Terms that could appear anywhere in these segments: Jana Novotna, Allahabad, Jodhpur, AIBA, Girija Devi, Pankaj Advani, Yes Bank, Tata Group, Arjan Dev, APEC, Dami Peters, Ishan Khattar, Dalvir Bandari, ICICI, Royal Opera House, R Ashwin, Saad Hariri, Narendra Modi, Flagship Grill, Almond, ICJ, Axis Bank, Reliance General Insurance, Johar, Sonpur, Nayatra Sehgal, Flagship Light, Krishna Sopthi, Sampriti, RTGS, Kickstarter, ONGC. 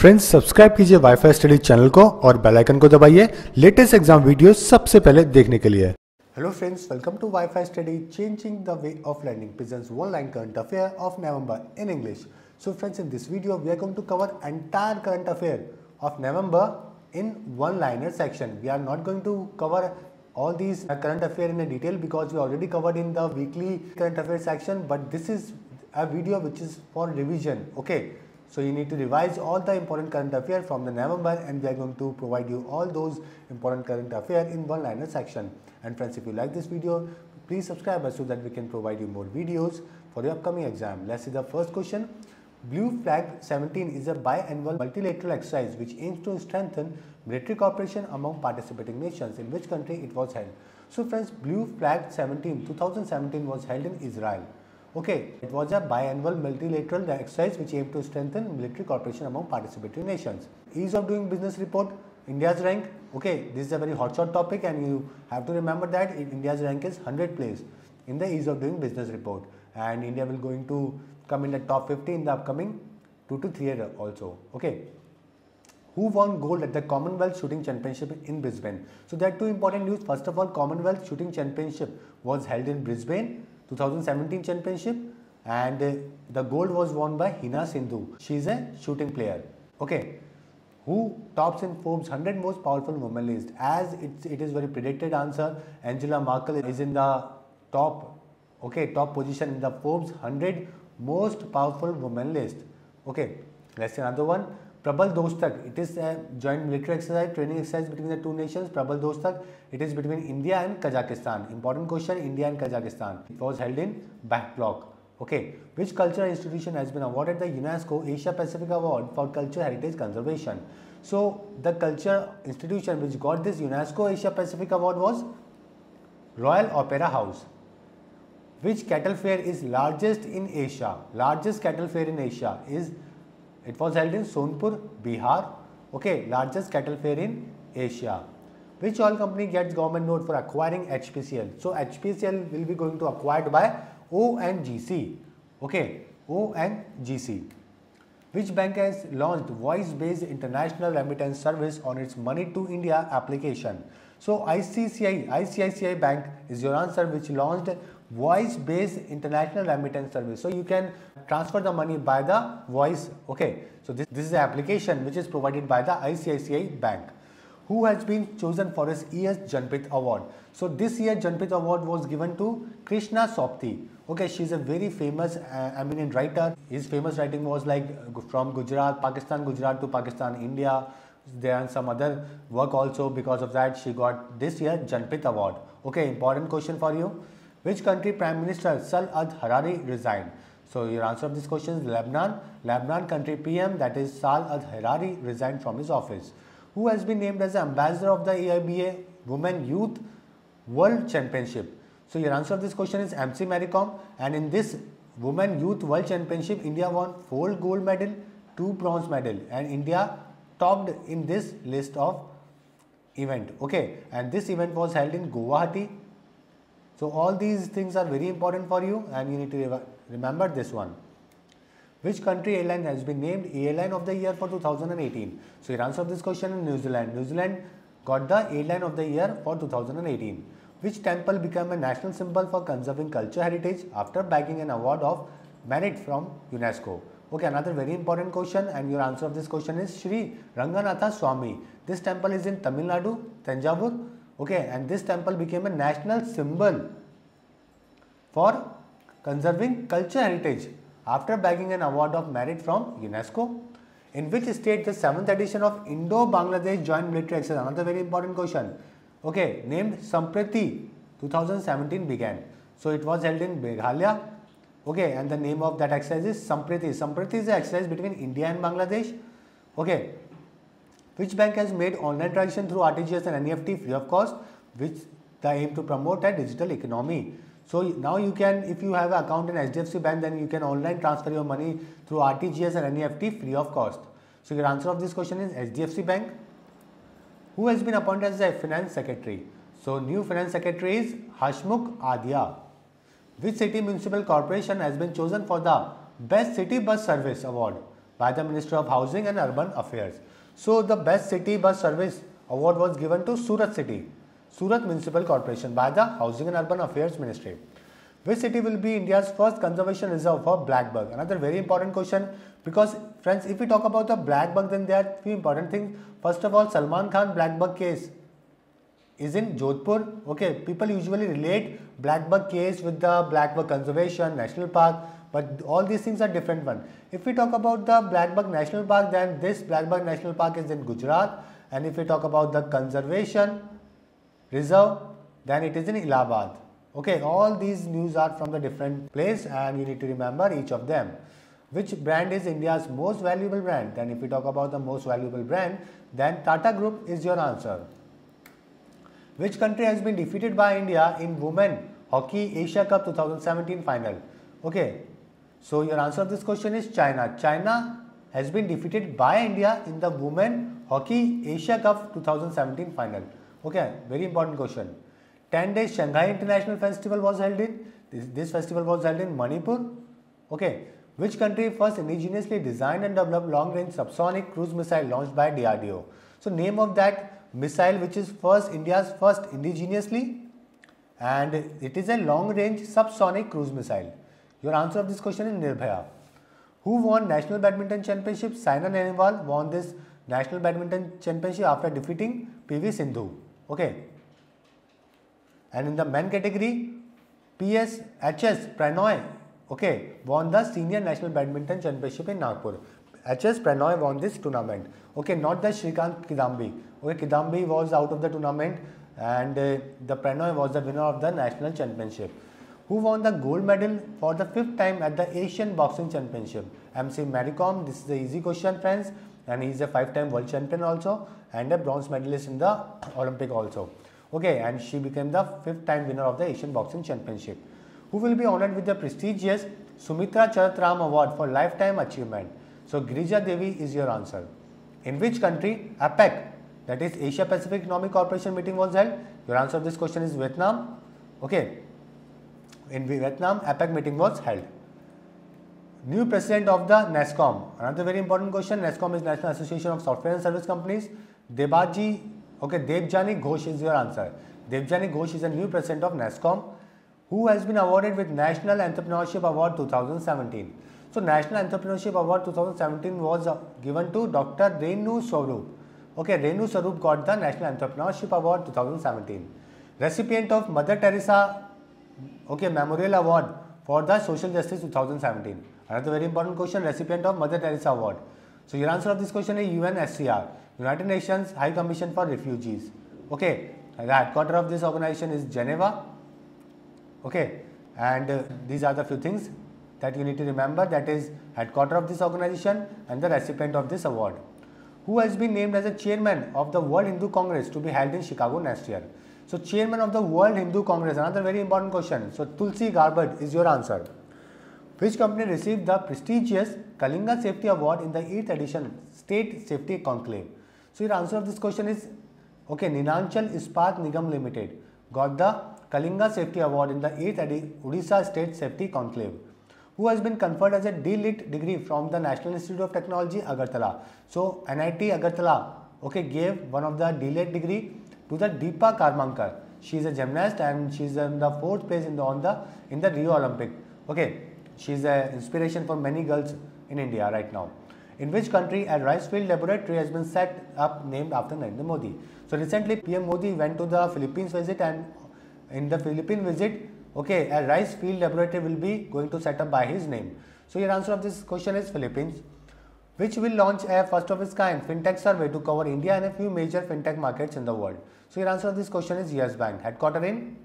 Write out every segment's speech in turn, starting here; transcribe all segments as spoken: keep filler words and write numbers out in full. Friends subscribe कीजिए wifi study channel को और बेल आइकन को दबाइए लेटेस्ट एग्जाम वीडियो सबसे पहले देखने के लिए। Hello friends, welcome to wifi study, changing the way of learning presents one line current affair of November in English. So friends, in this video we are going to cover entire current affair of November in one liner section. We are not going to cover all these current affair in a detail because we already covered in the weekly current affair section, but this is a video which is for revision. Okay, so you need to revise all the important current affair from the November, and we are going to provide you all those important current affair in one liner section. And friends, if you like this video, please subscribe us so that we can provide you more videos for your upcoming exam. Let's see the first question. Blue Flag seventeen is a biannual multilateral exercise which aims to strengthen military cooperation among participating nations. In which country it was held? So friends, Blue Flag seventeen, twenty seventeen was held in Israel. Okay, it was a biannual multilateral exercise which aimed to strengthen military cooperation among participating nations. Ease of doing business report, India's rank. Okay, this is a very hotshot topic and you have to remember that India's rank is one hundredth place in the ease of doing business report, and India will going to come in the top fifty in the upcoming two to three year also. Okay, who won gold at the Commonwealth Shooting Championship in Brisbane? So there are two important news. First of all, Commonwealth Shooting Championship was held in Brisbane, twenty seventeen championship, and uh, the gold was won by Hina Sindhu. She is a shooting player. Okay, who tops in Forbes one hundred most powerful women list? As it's, it is very predicted answer, Angela Merkel is in the top, okay, top position in the Forbes one hundred most powerful women list. Okay, let's see another one. Prabal Dostak. It is a joint military exercise, training exercise between the two nations. Prabal Dostak. It is between India and Kazakhstan. Important question. India and Kazakhstan. It was held in Backlog. Okay, which cultural institution has been awarded the UNESCO Asia Pacific Award for Culture Heritage Conservation? So the culture institution which got this UNESCO Asia Pacific Award was Royal Opera House. Which cattle fair is largest in Asia? Largest cattle fair in Asia is, it was held in Sonpur, Bihar. Okay, largest cattle fair in Asia. Which oil company gets government note for acquiring H P C L? So H P C L will be going to acquired by O N G C. Okay, O N G C. Which bank has launched voice-based international remittance service on its Money to India application? So I C I C I Bank is your answer, which launched voice-based international remittance service. So you can transfer the money by the voice. Okay, so this, this is the application which is provided by the I C I C I Bank. Who has been chosen for this year's Janpith Award? So this year Janpith Award was given to Krishna Sopthi. Okay, she is a very famous uh, eminent writer. His famous writing was like from Gujarat, Pakistan, Gujarat to Pakistan, India. There are some other work also. Because of that, she got this year Janpith Award. Okay, important question for you. Which country Prime Minister Saad Hariri resigned? So your answer of this question is Lebanon. Lebanon country P M, that is Saad Hariri, resigned from his office. Who has been named as the ambassador of the A I B A Women Youth World Championship? So your answer of this question is M C Mary Kom. And in this Women Youth World Championship, India won four gold medal, two bronze medal, and India topped in this list of event. Okay, and this event was held in Guwahati. So all these things are very important for you and you need to re remember this one. Which country airline has been named Airline of the Year for two thousand eighteen? So your answer of this question is New Zealand. New Zealand got the Airline of the Year for two thousand eighteen. Which temple became a national symbol for conserving culture heritage after bagging an award of merit from UNESCO? Okay, another very important question, and your answer of this question is Sri Ranganatha Swami. This temple is in Tamil Nadu, Tanjavur. Okay, and this temple became a national symbol for conserving culture heritage after bagging an award of merit from UNESCO. In which state the seventh edition of Indo-Bangladesh Joint Military Exercise, another very important question, okay, named Sampriti twenty seventeen began. So it was held in Meghalaya. Okay, and the name of that exercise is Sampriti. Sampriti is the exercise between India and Bangladesh. Okay. Which bank has made online transaction through R T G S and N E F T free of cost, which the aim to promote a digital economy? So now you can, if you have an account in H D F C Bank, then you can online transfer your money through R T G S and N E F T free of cost. So your answer of this question is H D F C Bank. Who has been appointed as the finance secretary? So new finance secretary is Hashmukh Adia. Which city municipal corporation has been chosen for the best city bus service award? by the Minister of Housing and Urban Affairs. So the best city bus service award was given to Surat city, Surat Municipal Corporation by the Housing and Urban Affairs Ministry. Which city will be India's first conservation reserve for black buck? Another very important question, because friends, if we talk about the black buck, then there are few important things. First of all, Salman Khan black buck case is in Jodhpur. Okay, people usually relate black buck case with the black buck conservation national park, but all these things are different one. If we talk about the black buck national park, then this black buck national park is in Gujarat, and if we talk about the conservation reserve, then it is in Allahabad. Okay, all these news are from the different place and you need to remember each of them. Which brand is India's most valuable brand? Then if we talk about the most valuable brand, then Tata Group is your answer. Which country has been defeated by India in Women Hockey Asia Cup twenty seventeen final? Okay, so your answer of this question is China. China has been defeated by India in the Women Hockey Asia Cup twenty seventeen final. Okay, very important question. ten days Shanghai International Festival was held in, this, this festival was held in Manipur. Okay, which country first indigenously designed and developed long range subsonic cruise missile launched by D R D O? So name of that missile which is first India's first indigenously, and it is a long range subsonic cruise missile. Your answer of this question is Nirbhaya. Who won National Badminton Championship? Saina Nehwal won this National Badminton Championship after defeating P V Sindhu. Okay. And in the men category, P S H S Pranoy, okay, won the Senior National Badminton Championship in Nagpur. H S Pranoy won this tournament. Okay, not the Shrikant Kidambi. Okay, Kidambi was out of the tournament, and uh, the Pranoy was the winner of the national championship. Who won the gold medal for the fifth time at the Asian Boxing Championship? M C Mary Kom. This is the easy question, friends, and he is a five-time world champion also, and a bronze medalist in the Olympic also. Okay, and she became the fifth time winner of the Asian Boxing Championship. Who will be honored with the prestigious Sumitra Charat Ram Award for Lifetime Achievement? So, Girija Devi is your answer. In which country APEC, that is Asia Pacific Economic Cooperation meeting was held? Your answer of this question is Vietnam. Okay, in Vietnam APEC meeting was held. New president of the NASCOM, another very important question. NASCOM is National Association of Software and Service Companies. Debaji Okay, Devjani Ghosh is your answer. Devjani Ghosh is a new president of NASCOM, who has been awarded with National Entrepreneurship Award twenty seventeen. So, National Entrepreneurship Award twenty seventeen was given to Doctor Renu Swarup. Okay, Renu Swarup got the National Entrepreneurship Award twenty seventeen. Recipient of Mother Teresa okay, Memorial Award for the Social Justice twenty seventeen. Another very important question, recipient of Mother Teresa Award. So, your answer of this question is U N H C R. United Nations High Commission for Refugees. Okay, the headquarter of this organization is Geneva. Okay, and uh, these are the few things that you need to remember, that is headquarter of this organization and the recipient of this award. Who has been named as a chairman of the World Hindu Congress to be held in Chicago next year? So, chairman of the World Hindu Congress, another very important question. So, Tulsi Gabbard is your answer. Which company received the prestigious Kalinga Safety Award in the eighth edition State Safety Conclave? So, your answer of this question is, okay, Ninanchal Ispat Nigam Limited got the Kalinga Safety Award in the eighth Odisha State Safety Conclave. Who has been conferred as a D Lit degree from the National Institute of Technology, Agartala? So, N I T Agartala, okay, gave one of the D Lit degree to the Deepa Karmankar. She is a gymnast and she is in the fourth place in the, on the, in the Rio Olympic. Okay, she is an inspiration for many girls in India right now. In which country a rice field laboratory has been set up named after Narendra Modi? So recently P M Modi went to the Philippines visit, and in the Philippine visit, okay, a rice field laboratory will be going to set up by his name. So your answer of this question is Philippines. Which will launch a first of its kind fintech survey to cover India and a few major fintech markets in the world? So your answer of this question is Yes Bank, headquartered in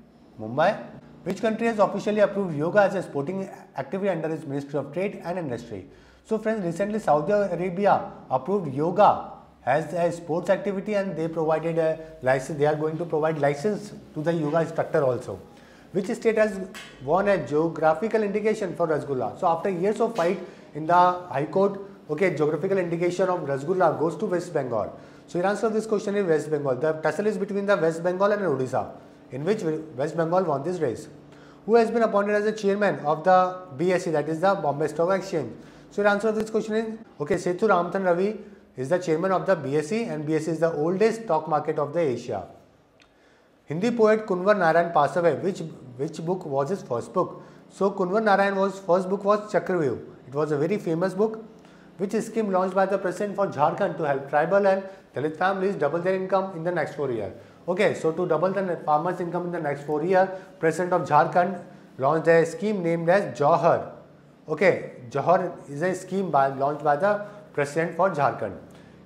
Mumbai. Which country has officially approved yoga as a sporting activity under its Ministry of Trade and Industry? So friends, recently Saudi Arabia approved yoga as a sports activity, and they provided a license, they are going to provide license to the yoga instructor also. Which state has won a geographical indication for Rasgulla? So after years of fight in the High Court, okay, geographical indication of Rasgulla goes to West Bengal. So your answer of this question is West Bengal. The tussle is between the West Bengal and Odisha, in which West Bengal won this race. Who has been appointed as the chairman of the B S E, that is the Bombay Stock Exchange? So your answer to this question is, okay, Sethu Ramthan Ravi is the chairman of the B S E, and B S E is the oldest stock market of the Asia. Hindi poet Kunvar Narayan passed away. Which, which book was his first book? So Kunvar Narayan's first book was Chakravyuh. It was a very famous book. Which scheme launched by the president for Jharkhand to help tribal and Dalit families double their income in the next four years? Okay, so to double the farmers' income in the next four years, president of Jharkhand launched a scheme named as Johar. Okay, Johar is a scheme by, launched by the president for Jharkhand.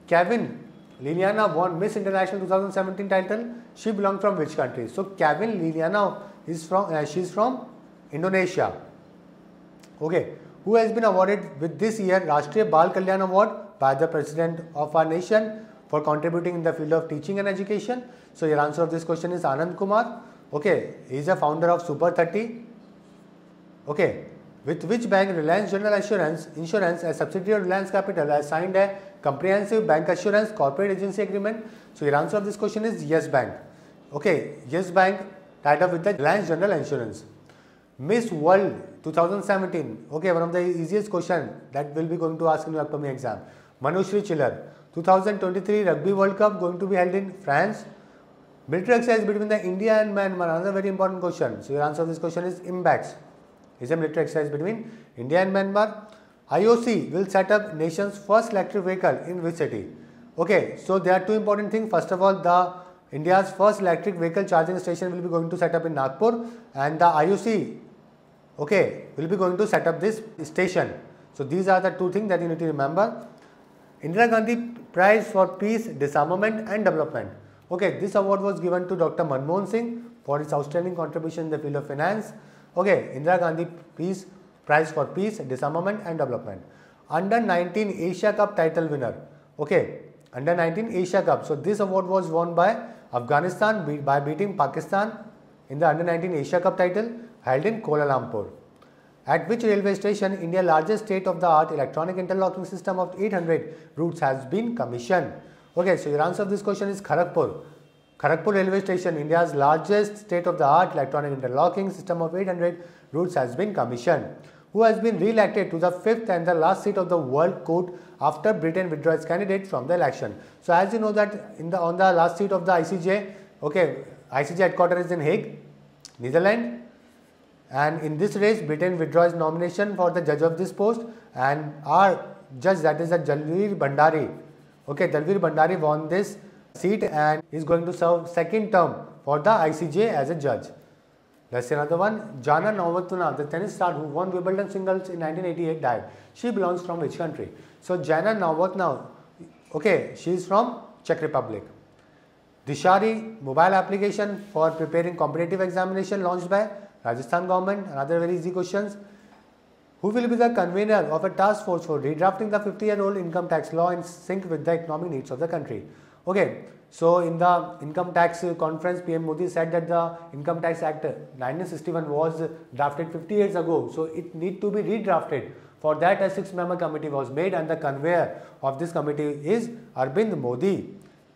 Kevin Liliana won Miss International twenty seventeen title. She belongs from which country? So Kevin Liliana is from uh, she is from Indonesia. Okay. Who has been awarded with this year Rashtriya Bal Kalyan Award by the President of our nation for contributing in the field of teaching and education? So your answer of this question is Anand Kumar. Okay, he is a founder of Super thirty. Okay, with which bank Reliance General Insurance, Insurance a subsidiary of Reliance Capital, has signed a comprehensive bank assurance corporate agency agreement? So your answer of this question is Yes Bank. Okay, Yes Bank tied up with the Reliance General Insurance. Miss World twenty seventeen, okay, one of the easiest question that will be going to ask in your upcoming exam. Manushree Chillar, twenty twenty-three Rugby World Cup going to be held in France. Military exercise between the India and Myanmar, another very important question. So your answer to this question is IMBAX. Is a military exercise between India and Myanmar. I O C will set up nation's first electric vehicle in which city? Okay, so there are two important things. First of all, the India's first electric vehicle charging station will be going to set up in Nagpur, and the I O C okay, we'll be going to set up this station. So these are the two things that you need to remember. Indira Gandhi Prize for Peace, Disarmament and Development. Okay, this award was given to Doctor Manmohan Singh for his outstanding contribution in the field of finance. Okay, Indira Gandhi Peace Prize for Peace, Disarmament and Development. Under nineteen Asia Cup title winner. Okay, Under nineteen Asia Cup. So this award was won by Afghanistan by beating Pakistan in the Under nineteen Asia Cup title held in Kuala Lumpur. At which railway station India's largest state-of-the-art electronic interlocking system of eight hundred routes has been commissioned? Okay, so your answer of this question is Kharagpur. Kharagpur railway station, India's largest state-of-the-art electronic interlocking system of eight hundred routes has been commissioned. Who has been re-elected to the fifth and the last seat of the World Court after Britain withdraws candidate from the election? So as you know that in the on the last seat of the I C J, okay, I C J headquarters is in Hague, Netherlands. And in this race, Britain withdraws nomination for the judge of this post, and our judge, that is the Dalvir Bandari. Okay, Dalvir Bandari won this seat and is going to serve second term for the I C J as a judge. That's another one. Jana Novotna, the tennis star who won Wimbledon singles in nineteen eighty-eight, died. She belongs from which country? So Jana Novotna, okay, she is from Czech Republic. Dishari mobile application for preparing competitive examination launched by Rajasthan government, another very easy questions. Who will be the convener of a task force for redrafting the fifty-year-old income tax law in sync with the economic needs of the country? Okay, so in the income tax conference, P M Modi said that the Income Tax Act nineteen sixty-one was drafted fifty years ago. So it need to be redrafted. For that, a six-member committee was made, and the convener of this committee is Arvind Modi.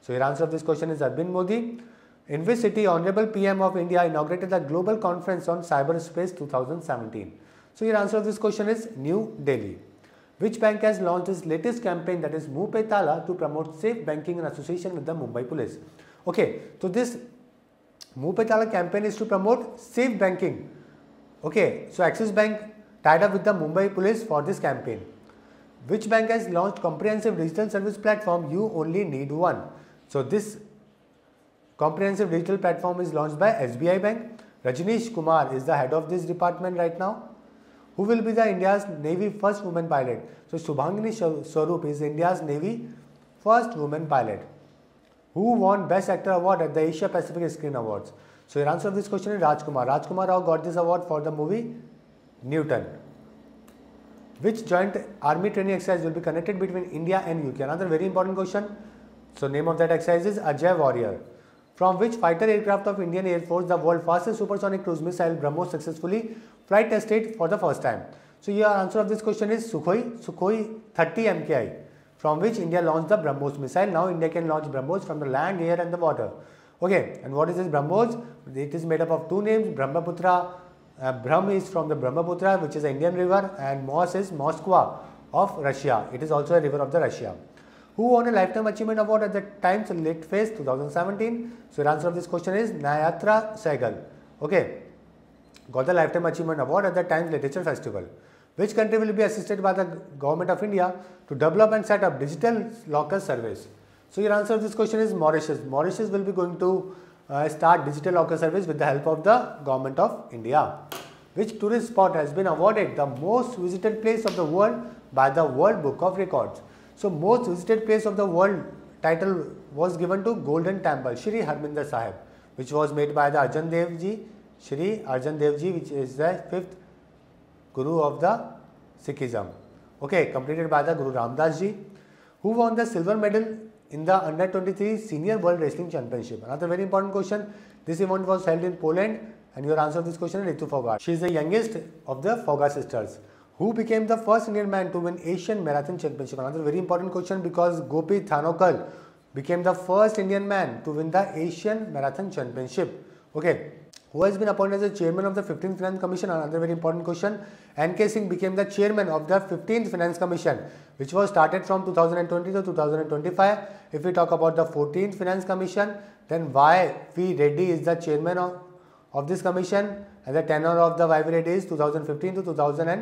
So your answer of this question is Arvind Modi. In which city Honorable P M of India inaugurated the Global Conference on Cyberspace twenty seventeen? So your answer to this question is New Delhi. Which bank has launched its latest campaign, that is Muh Pe Tala, to promote safe banking in association with the Mumbai Police? Okay, so this Muh Pe Tala campaign is to promote safe banking. Okay, so Axis Bank tied up with the Mumbai Police for this campaign. Which bank has launched comprehensive digital service platform, You Only Need One? So this comprehensive digital platform is launched by S B I Bank. Rajneesh Kumar is the head of this department right now. Who will be the India's Navy first woman pilot? So Shubhangini Swarup is India's Navy first woman pilot. Who won Best Actor Award at the Asia Pacific Screen Awards? So your answer to this question is Rajkumar. Rajkumar Rao got this award for the movie Newton. Which joint army training exercise will be connected between India and U K? Another very important question. So name of that exercise is Ajay Warrior. From which fighter aircraft of Indian Air Force the world's fastest supersonic cruise missile BrahMos successfully flight tested for the first time? So your answer of this question is Sukhoi, Sukhoi thirty M K I, from which India launched the BrahMos missile. Now India can launch BrahMos from the land, air and the water. Okay, and what is this BrahMos? It is made up of two names, Brahmaputra, uh, Brahm is from the Brahmaputra, which is an Indian river, and Mos is Moskva, of Russia. It is also a river of the Russia. Who won a Lifetime Achievement Award at the Times Late Phase twenty seventeen? So, your answer of this question is Nayatra Sehgal. Okay. Got the Lifetime Achievement Award at the Times Literature Festival. Which country will be assisted by the Government of India to develop and set up digital locker service? So, your answer of this question is Mauritius. Mauritius will be going to uh, start digital locker service with the help of the Government of India. Which tourist spot has been awarded the most visited place of the world by the World Book of Records? So, most visited place of the world title was given to Golden Temple, Shri Harmandir Sahib, which was made by the Arjan Dev Ji, Shri Arjan Dev Ji, which is the fifth Guru of the Sikhism. Okay, completed by the Guru Ram Das Ji. Who won the silver medal in the under twenty-three Senior World Wrestling Championship? Another very important question. This event was held in Poland, and your answer to this question is Ritu Fogga. She is the youngest of the Fogga sisters. Who became the first Indian man to win Asian Marathon Championship? Another very important question, because Gopi Thanokal became the first Indian man to win the Asian Marathon Championship. Okay. Who has been appointed as the chairman of the fifteenth Finance Commission? Another very important question. N K Singh became the chairman of the fifteenth Finance Commission, which was started from two thousand twenty to two thousand twenty-five. If we talk about the fourteenth Finance Commission, then Y V Reddy is the chairman of, of this commission, and the tenure of the Y V Reddy is two thousand fifteen to two thousand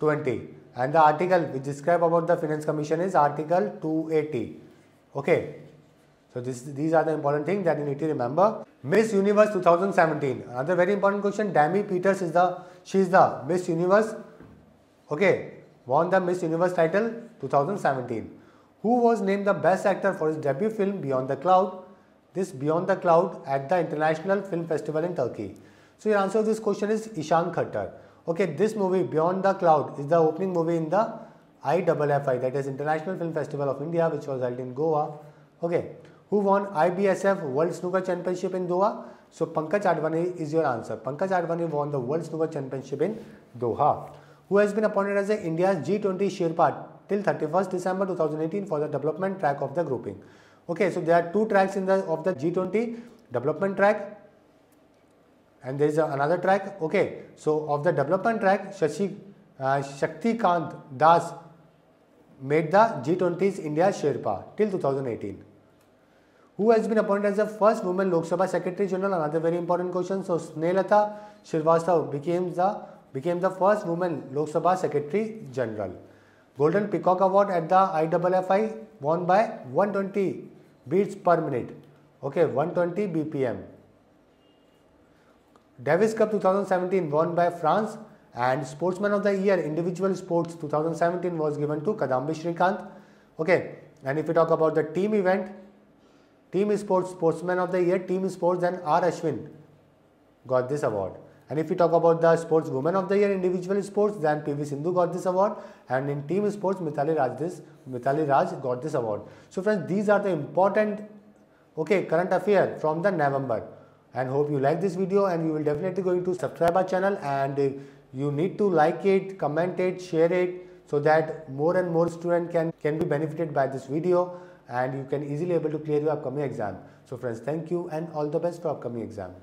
twenty. And the article which describes about the Finance Commission is Article two eighty. Okay. So, this, these are the important things that you need to remember. Miss Universe twenty seventeen. Another very important question. Dami Peters is the, she is the Miss Universe. Okay. Won the Miss Universe title twenty seventeen. Who was named the best actor for his debut film Beyond the Cloud? This Beyond the Cloud at the International Film Festival in Turkey. So, your answer to this question is Ishan Khattar. Okay. This movie Beyond the Cloud is the opening movie in the I F F I, that is International Film Festival of India, which was held in Goa. Okay. Who won I B S F World Snooker Championship in Doha? So, Pankaj Advani is your answer. Pankaj Advani won the World Snooker Championship in Doha. Who has been appointed as India's G twenty Sherpa till thirty-first December two thousand eighteen for the development track of the grouping? Okay, so there are two tracks in the of the G twenty, development track, and there is another track. Okay, so of the development track, Shashi uh, Shakti Kant Das made the G twenty's India Sherpa till two thousand eighteen. Who has been appointed as the first woman Lok Sabha Secretary General? Another very important question. So, Snehlata Srivastava became the, became the first woman Lok Sabha Secretary General. Golden Peacock Award at the I F F I won by one hundred twenty beats per minute. Okay, one hundred twenty B P M. Davis Cup twenty seventeen won by France, and Sportsman of the Year Individual Sports twenty seventeen was given to Kadambi Shrikant. Okay, and if you talk about the team event, Team Sports Sportsman of the Year, Team Sports, and R. Ashwin got this award. And if we talk about the Sports Woman of the Year, Individual Sports, then P V Sindhu got this award. And in Team Sports, Mithali Raj, this, Mithali Raj got this award. So, friends, these are the important okay, current affair from the November. And hope you like this video, and you will definitely going to subscribe our channel, and you need to like it, comment it, share it, so that more and more students can, can be benefited by this video, and you can easily able to clear your upcoming exam. So friends, thank you and all the best for upcoming exam.